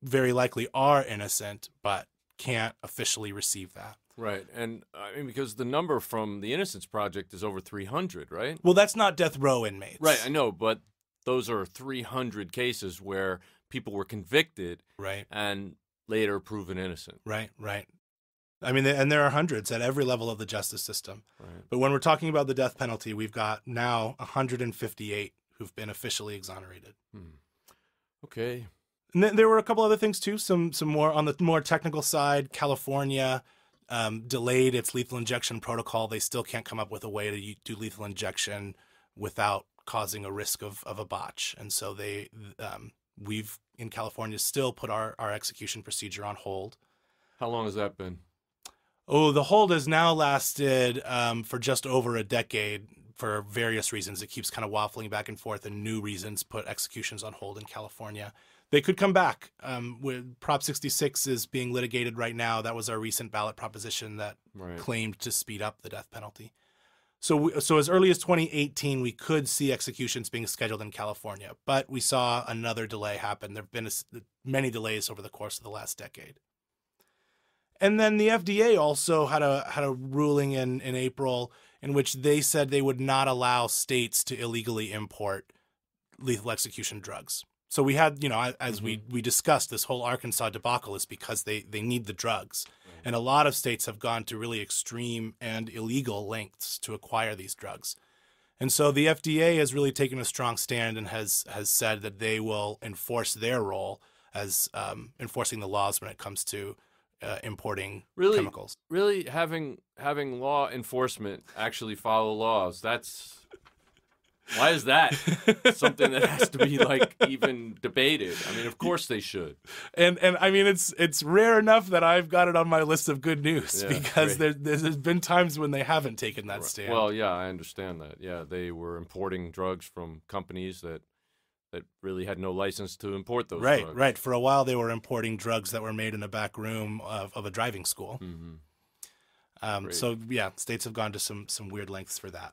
very likely are innocent but can't officially receive that. Right. And I mean, because the number from the Innocence Project is over 300, right? Well, that's not death row inmates. Right. I know. But those are 300 cases where people were convicted. Right. And later proven innocent. Right. Right. I mean, and there are hundreds at every level of the justice system. Right. But when we're talking about the death penalty, we've got now 158 who've been officially exonerated. Hmm. Okay. And then there were a couple other things, too. Some more on the more technical side. California delayed its lethal injection protocol. They still can't come up with a way to do lethal injection without causing a risk of a botch. And so they we've, in California, still put our execution procedure on hold. How long has that been? Oh, the hold has now lasted for just over a decade for various reasons. It keeps kind of waffling back and forth, and new reasons put executions on hold in California. They could come back. With Prop 66 is being litigated right now. That was our recent ballot proposition that claimed to speed up the death penalty. So, so as early as 2018, we could see executions being scheduled in California, but we saw another delay happen. There have been many delays over the course of the last decade. And then the FDA also had a ruling in April in which they said they would not allow states to illegally import lethal execution drugs. So we had, you know, as we discussed, this whole Arkansas debacle is because they need the drugs. Right. And a lot of states have gone to really extreme and illegal lengths to acquire these drugs. And so the FDA has really taken a strong stand and has said that they will enforce their role as enforcing the laws when it comes to importing chemicals. Really having law enforcement actually follow laws. That's why is that something that has to be like even debated? I mean, of course they should. And I mean, it's rare enough that I've got it on my list of good news because there's been times when they haven't taken that stand. Well, yeah, I understand that. Yeah, they were importing drugs from companies that really had no license to import those drugs. Right. For a while, they were importing drugs that were made in the back room of a driving school. Mm-hmm. So, yeah, states have gone to some weird lengths for that.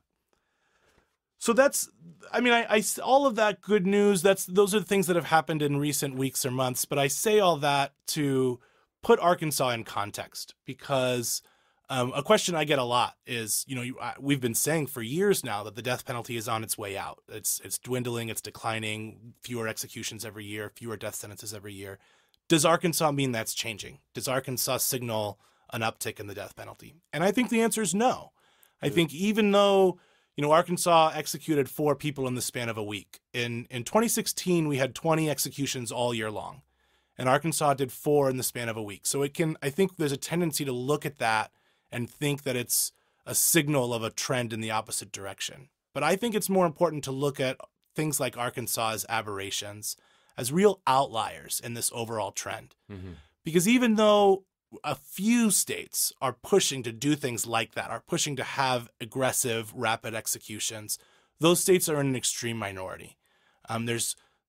So that's, I mean, I all of that good news, those are the things that have happened in recent weeks or months. But I say all that to put Arkansas in context, because a question I get a lot is, you know, we've been saying for years now that the death penalty is on its way out. It's dwindling, it's declining, fewer executions every year, fewer death sentences every year. Does Arkansas mean that's changing? Does Arkansas signal an uptick in the death penalty? And I think the answer is no. I think even though, you know, Arkansas executed 4 people in the span of a week. In 2016, we had 20 executions all year long, and Arkansas did 4 in the span of a week. So it can, I think there's a tendency to look at that and think that it's a signal of a trend in the opposite direction. But I think it's more important to look at things like Arkansas's aberrations as real outliers in this overall trend. Mm-hmm. Because even though a few states are pushing to do things like that, are pushing to have aggressive, rapid executions, those states are in an extreme minority.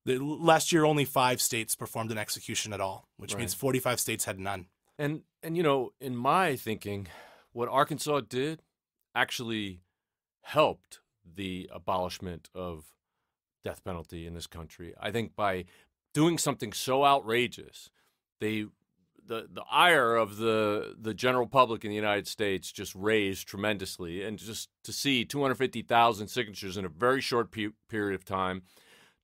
Last year, only 5 states performed an execution at all, which means 45 states had none. And you know, in my thinking, what Arkansas did actually helped the abolishment of death penalty in this country. I think by doing something so outrageous, the ire of the general public in the United States just raised tremendously. And just to see 250,000 signatures in a very short period of time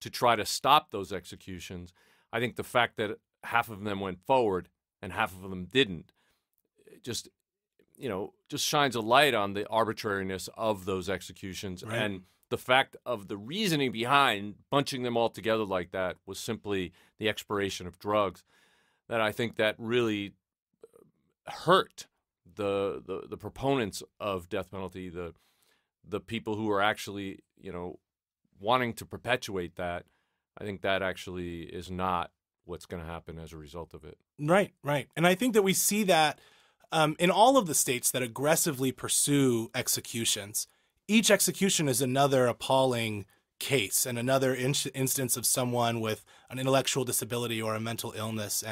to try to stop those executions, I think the fact that half of them went forward and half of them didn't, just, you know, just shines a light on the arbitrariness of those executions. Right. And the fact of the reasoning behind bunching them all together like that was simply the expiration of drugs, that I think that really hurt the proponents of death penalty, the people who are actually, you know, wanting to perpetuate that. I think that actually is not what's going to happen as a result of it. Right, right. And I think that we see that in all of the states that aggressively pursue executions. Each execution is another appalling case and another instance of someone with an intellectual disability or a mental illness.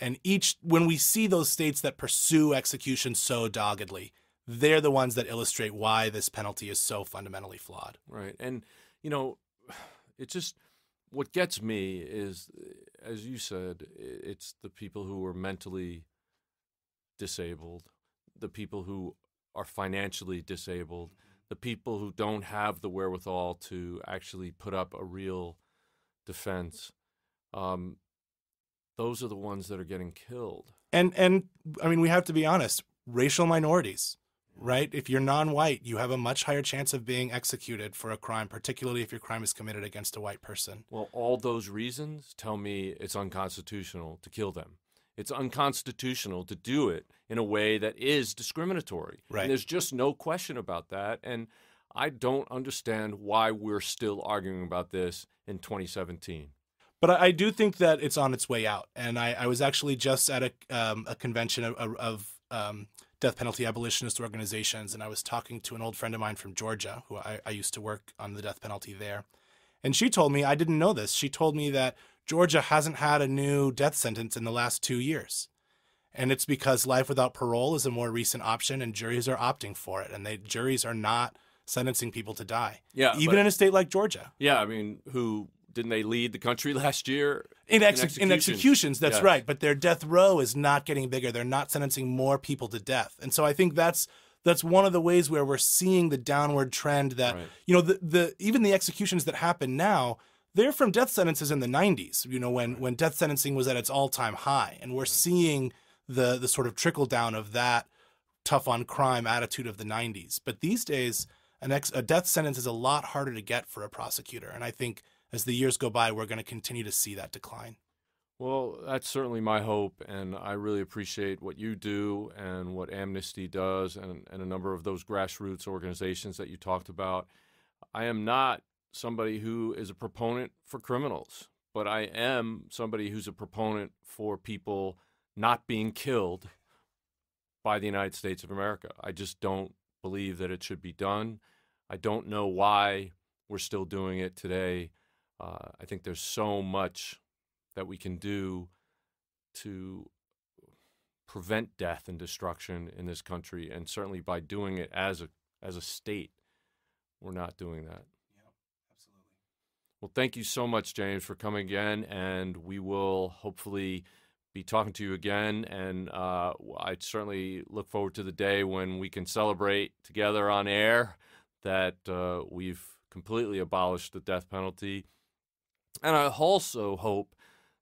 And each, when we see those states that pursue execution so doggedly, they're the ones that illustrate why this penalty is so fundamentally flawed. Right. And, you know, it's just, what gets me is, as you said, it's the people who are mentally disabled, the people who are financially disabled, the people who don't have the wherewithal to actually put up a real defense. Those are the ones that are getting killed. And I mean, we have to be honest, racial minorities, right? If you're non-white, you have a much higher chance of being executed for a crime, particularly if your crime is committed against a white person. Well, all those reasons tell me it's unconstitutional to kill them. It's unconstitutional to do it in a way that is discriminatory. Right. And there's just no question about that. And I don't understand why we're still arguing about this in 2017. But I do think that it's on its way out. And I was actually just at a convention of death penalty abolitionist organizations, and I was talking to an old friend of mine from Georgia, who I used to work on the death penalty there. And she told me, I didn't know this, she told me that Georgia hasn't had a new death sentence in the last 2 years. And it's because life without parole is a more recent option, and juries are opting for it. And juries are not sentencing people to die. Yeah, even in a state like Georgia. Yeah, I mean, who... Didn't they lead the country last year? In executions, that's right. But their death row is not getting bigger. They're not sentencing more people to death. And so I think that's one of the ways where we're seeing the downward trend that, you know, even the executions that happen now, they're from death sentences in the 90s, you know, when death sentencing was at its all-time high. And we're seeing the sort of trickle down of that tough-on-crime attitude of the 90s. But these days, a death sentence is a lot harder to get for a prosecutor. And I think... as the years go by, we're going to continue to see that decline. Well, that's certainly my hope, and I really appreciate what you do and what Amnesty does and a number of those grassroots organizations that you talked about. I am not somebody who is a proponent for criminals, but I am somebody who's a proponent for people not being killed by the United States of America. I just don't believe that it should be done. I don't know why we're still doing it today. I think there's so much that we can do to prevent death and destruction in this country, and certainly by doing it as a state, we're not doing that. Yeah, absolutely. Well, thank you so much, James, for coming again, and we will hopefully be talking to you again. And I certainly look forward to the day when we can celebrate together on air that we've completely abolished the death penalty. And I also hope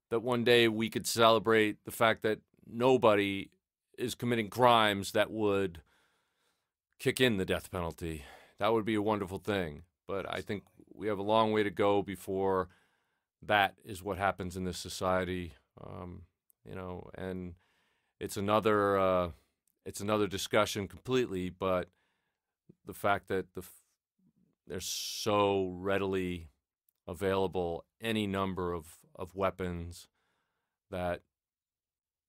that one day we could celebrate the fact that nobody is committing crimes that would kick in the death penalty. That would be a wonderful thing. But I think we have a long way to go before that is what happens in this society. You know, and it's another discussion completely. But the fact that they're so readily available, any number of weapons that,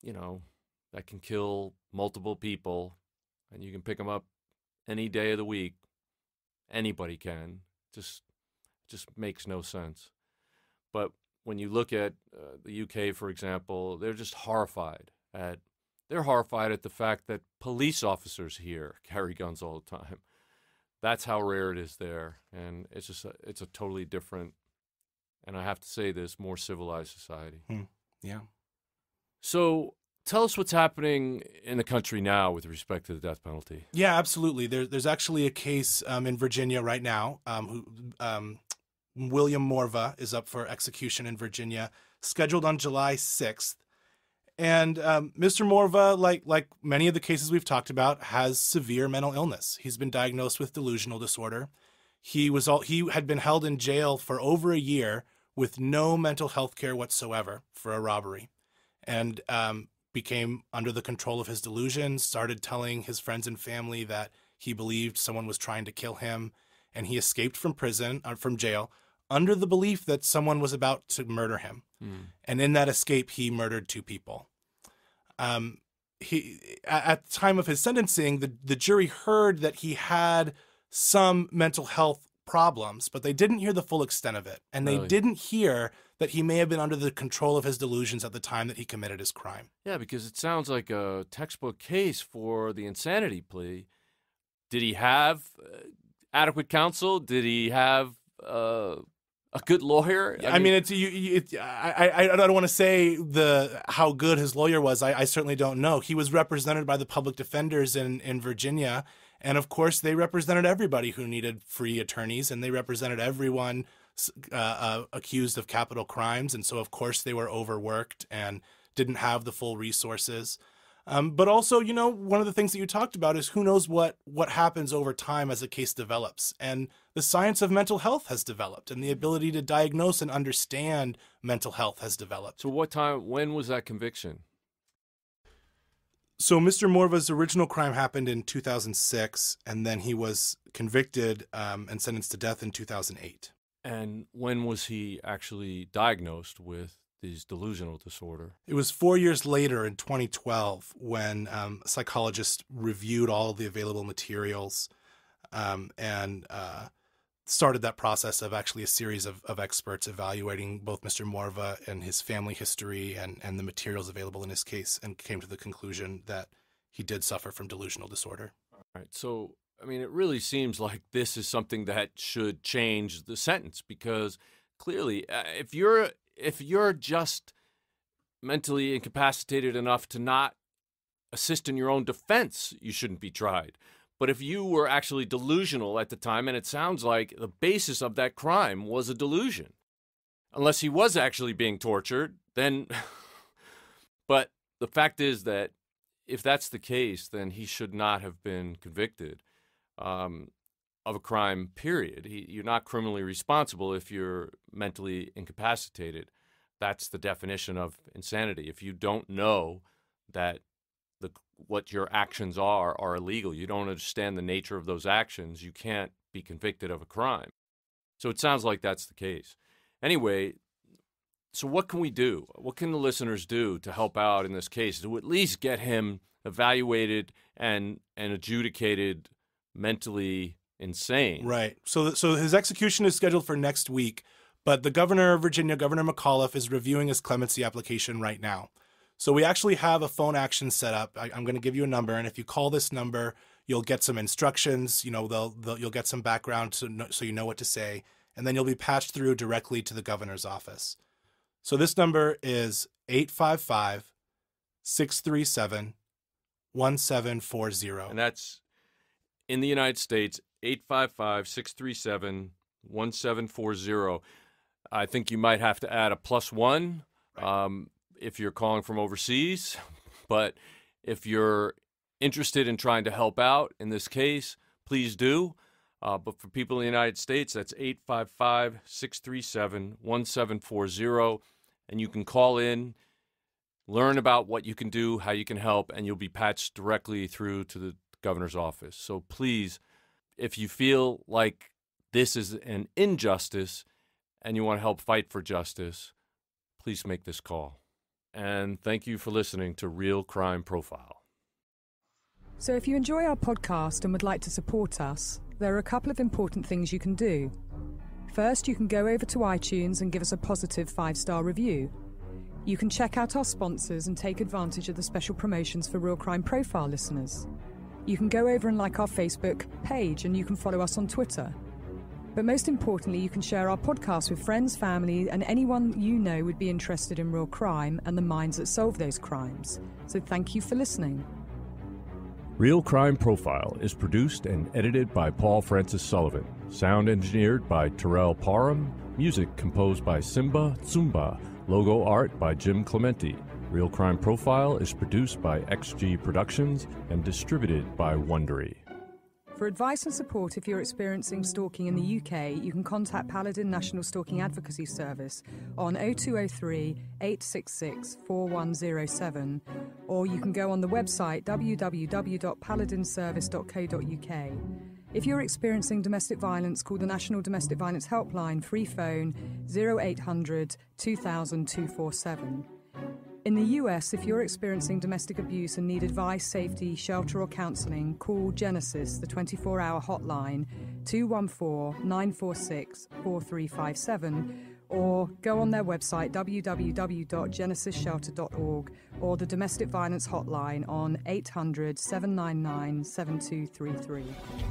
you know, that can kill multiple people, and you can pick them up any day of the week. Anybody can. Just makes no sense. But when you look at the UK, for example, they're horrified at the fact that police officers here carry guns all the time. That's how rare it is there, and it's just it's a totally different, and I have to say this, more civilized society. Mm, yeah. So tell us what's happening in the country now with respect to the death penalty. Yeah, absolutely. There's actually a case in Virginia right now. William Morva is up for execution in Virginia, scheduled on July 6th. And Mr. Morva, like many of the cases we've talked about, has severe mental illness. He's been diagnosed with delusional disorder. He had been held in jail for over a year with no mental health care whatsoever for a robbery, and became under the control of his delusions, started telling his friends and family that he believed someone was trying to kill him, and he escaped from prison, from jail, under the belief that someone was about to murder him. Mm. And in that escape, he murdered two people. At the time of his sentencing, the jury heard that he had some mental health problems, but they didn't hear the full extent of it. And they didn't hear that he may have been under the control of his delusions at the time that he committed his crime. Yeah, because it sounds like a textbook case for the insanity plea. Did he have adequate counsel? Did he have... a good lawyer? I mean, it's I don't want to say how good his lawyer was. I certainly don't know. He was represented by the public defenders in Virginia, and of course they represented everybody who needed free attorneys, and they represented everyone accused of capital crimes, and so of course they were overworked and didn't have the full resources. But also, you know, one of the things that you talked about is who knows what happens over time as a case develops. And the science of mental health has developed, and the ability to diagnose and understand mental health has developed. So when was that conviction? So Mr. Morva's original crime happened in 2006, and then he was convicted and sentenced to death in 2008. And when was he actually diagnosed with his delusional disorder? It was 4 years later in 2012 when psychologists reviewed all the available materials and started that process of actually a series of experts evaluating both Mr. Morva and his family history and the materials available in his case, and came to the conclusion that he did suffer from delusional disorder. All right. So, I mean, it really seems like this is something that should change the sentence, because clearly if you're just mentally incapacitated enough to not assist in your own defense, you shouldn't be tried. But if you were actually delusional at the time, and it sounds like the basis of that crime was a delusion, unless he was actually being tortured, then... But the fact is that if that's the case, then he should not have been convicted of a crime, period. You're not criminally responsible if you're mentally incapacitated. That's the definition of insanity. If you don't know that what your actions are illegal, you don't understand the nature of those actions, you can't be convicted of a crime. So it sounds like that's the case. Anyway, so what can we do? What can the listeners do to help out in this case, to at least get him evaluated and adjudicated mentally insane? Right. So his execution is scheduled for next week, but the governor of Virginia, Governor McAuliffe, is reviewing his clemency application right now. So we actually have a phone action set up. I'm going to give you a number, and if you call this number, you'll get some instructions. You know, you'll get some background, so you know what to say, and then you'll be patched through directly to the governor's office. So this number is 855-637-1740, and that's in the United States. 855-637-1740. I think you might have to add a +1 if you're calling from overseas. But if you're interested in trying to help out in this case, please do. But for people in the United States, that's 855-637-1740. And you can call in, learn about what you can do, how you can help, and you'll be patched directly through to the governor's office. So please, if you feel like this is an injustice and you want to help fight for justice, please make this call. And thank you for listening to Real Crime Profile. So if you enjoy our podcast and would like to support us, there are a couple of important things you can do. First, you can go over to iTunes and give us a positive 5-star review. You can check out our sponsors and take advantage of the special promotions for Real Crime Profile listeners. You can go over and like our Facebook page, and you can follow us on Twitter. But most importantly, you can share our podcast with friends, family, and anyone you know would be interested in real crime and the minds that solve those crimes. So thank you for listening. Real Crime Profile is produced and edited by Paul Francis Sullivan, sound engineered by Terrell Parham, music composed by Simba Tsumba, logo art by Jim Clemente. Real Crime Profile is produced by XG Productions and distributed by Wondery. For advice and support if you're experiencing stalking in the UK, you can contact Paladin National Stalking Advocacy Service on 0203 866 4107, or you can go on the website www.paladinservice.co.uk. If you're experiencing domestic violence, call the National Domestic Violence Helpline free phone 0800 2000 247. In the US, if you're experiencing domestic abuse and need advice, safety, shelter or counselling, call Genesis, the 24-hour hotline, 214-946-4357, or go on their website www.genesisshelter.org, or the Domestic Violence Hotline on 800-799-7233.